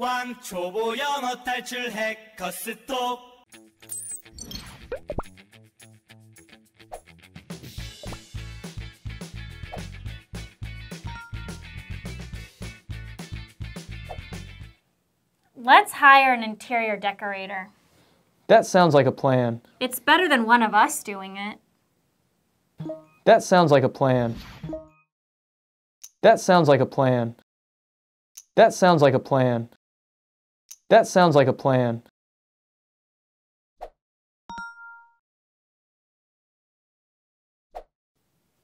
왕초보 영어 탈출 해커스톡. Let's hire an interior decorator. That sounds like a plan. It's better than one of us doing it. That sounds like a plan. That sounds like a plan. That sounds like a plan. That sounds like a plan.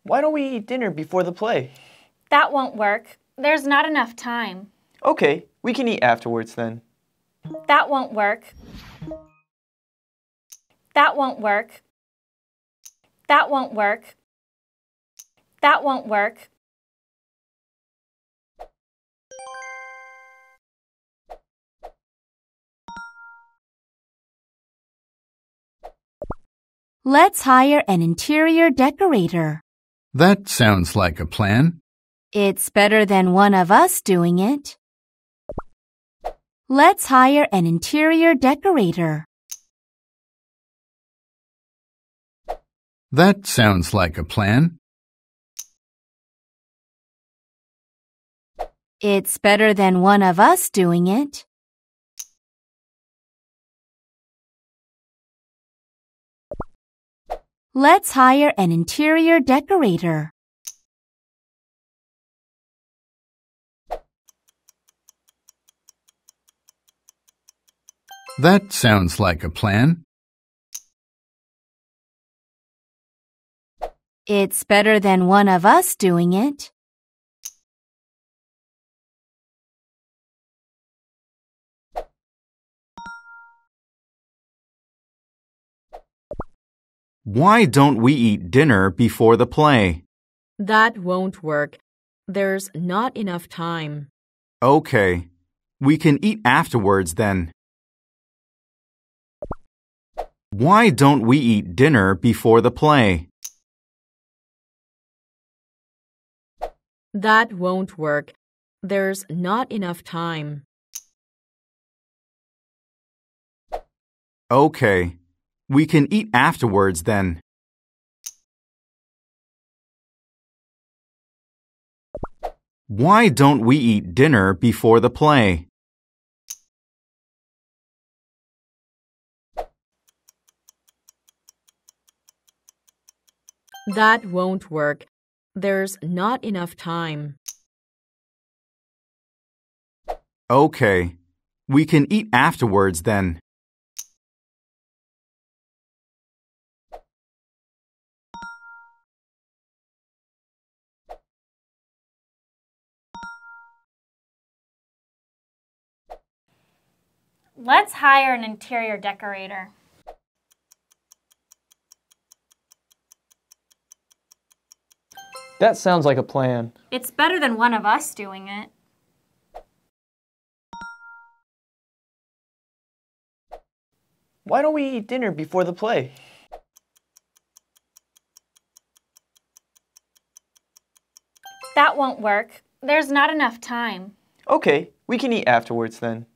Why don't we eat dinner before the play? That won't work. There's not enough time. Okay, we can eat afterwards then. That won't work. That won't work. That won't work. That won't work. Let's hire an interior decorator. That sounds like a plan. It's better than one of us doing it. Let's hire an interior decorator. That sounds like a plan. It's better than one of us doing it. Let's hire an interior decorator. That sounds like a plan. It's better than one of us doing it. Why don't we eat dinner before the play? That won't work. There's not enough time. Okay. We can eat afterwards then. Why don't we eat dinner before the play? That won't work. There's not enough time. Okay. We can eat afterwards then. Why don't we eat dinner before the play? That won't work. There's not enough time. Okay. We can eat afterwards then. Let's hire an interior decorator. That sounds like a plan. It's better than one of us doing it. Why don't we eat dinner before the play? That won't work. There's not enough time. Okay, we can eat afterwards then.